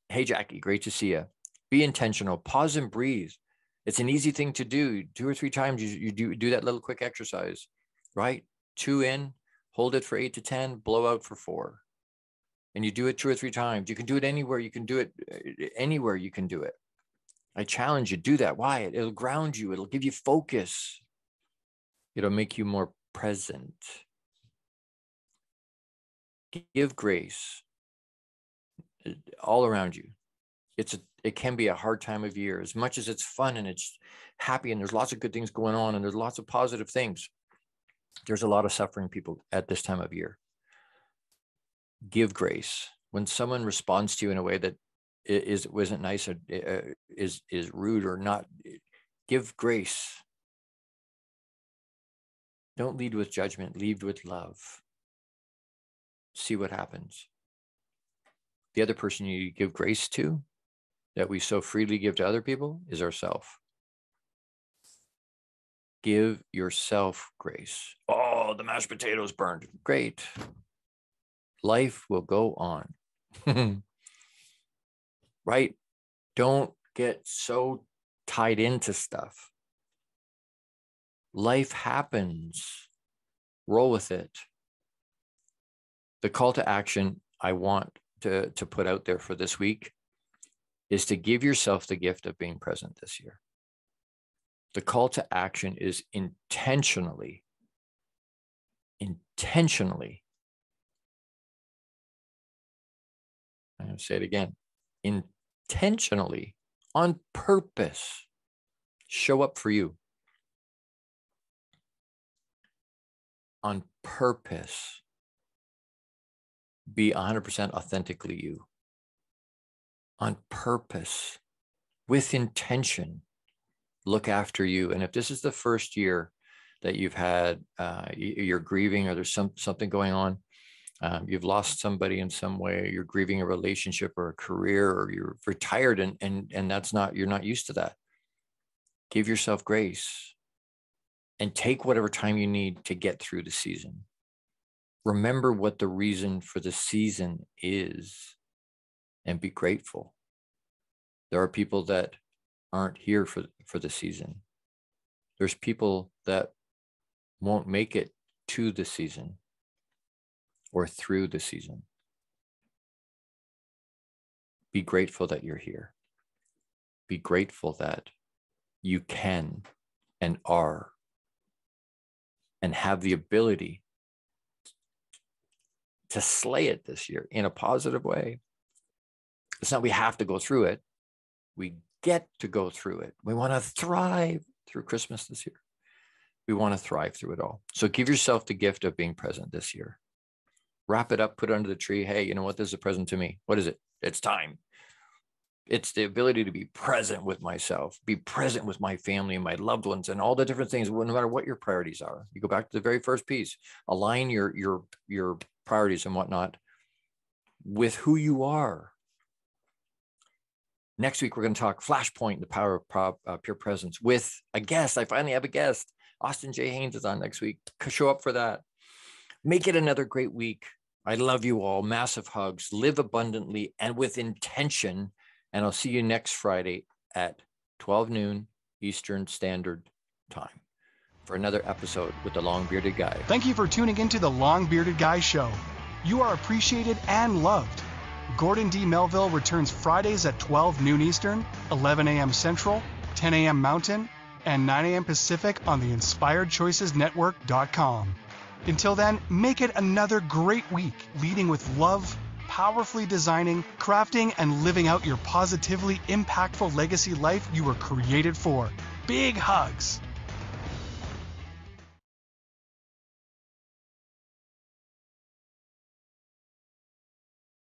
Hey, Jackie, great to see you. Be intentional. Pause and breathe. It's an easy thing to do. Two or three times you, you do, do that little quick exercise, right? Two in, hold it for eight to ten, blow out for four. And you do it two or three times. You can do it anywhere. You can do it anywhere. You can do it. I challenge you, do that. Why? It'll ground you. It'll give you focus. It'll make you more present. Give grace all around you. It's a, it can be a hard time of year. As much as it's fun and it's happy and there's lots of good things going on and there's lots of positive things, there's a lot of suffering people at this time of year. Give grace. When someone responds to you in a way that is, wasn't nice or is, is rude or not, give grace. Don't lead with judgment, lead with love. See what happens. The other person you give grace to, that we so freely give to other people, is ourselves. Give yourself grace. Oh, the mashed potatoes burned. Great. Life will go on. Right? Don't get so tied into stuff. Life happens. Roll with it. The call to action I want to, to put out there for this week is to give yourself the gift of being present this year. The call to action is intentionally, intentionally. I'm going to say it again. Intentionally, on purpose, show up for you. On purpose, be one hundred percent authentically you. On purpose, with intention, look after you. And if this is the first year that you've had, uh, you're grieving or there's some, something going on, um, you've lost somebody in some way, you're grieving a relationship or a career, or you're retired and, and, and that's not, you're not used to that. Give yourself grace and take whatever time you need to get through the season. Remember what the reason for the season is and be grateful. There are people that aren't here for, for the season. There's people that won't make it to the season or through the season. Be grateful that you're here. Be grateful that you can and are and have the ability to slay it this year in a positive way. It's not we have to go through it. We get to go through it. We want to thrive through Christmas this year. We want to thrive through it all. So give yourself the gift of being present this year. Wrap it up, put it under the tree. Hey, you know what? This is a present to me. What is it? It's time. It's the ability to be present with myself, be present with my family and my loved ones and all the different things, no matter what your priorities are. You go back to the very first piece, align your, your, your priorities and whatnot with who you are. Next week, we're going to talk Flashpoint, the power of prop, uh, pure presence with a guest. I finally have a guest. Austin J. Haynes is on next week. Show up for that. Make it another great week. I love you all. Massive hugs. Live abundantly and with intention. And I'll see you next Friday at twelve noon Eastern Standard Time for another episode with The Long Bearded Guy. Thank you for tuning into The Long Bearded Guy Show. You are appreciated and loved. Gordon D. Melville returns Fridays at twelve noon Eastern, eleven a.m. Central, ten a.m. Mountain, and nine a.m. Pacific on the Inspired Choices Network dot com. Until then, make it another great week, leading with love, powerfully designing, crafting, and living out your positively impactful legacy life you were created for. Big hugs!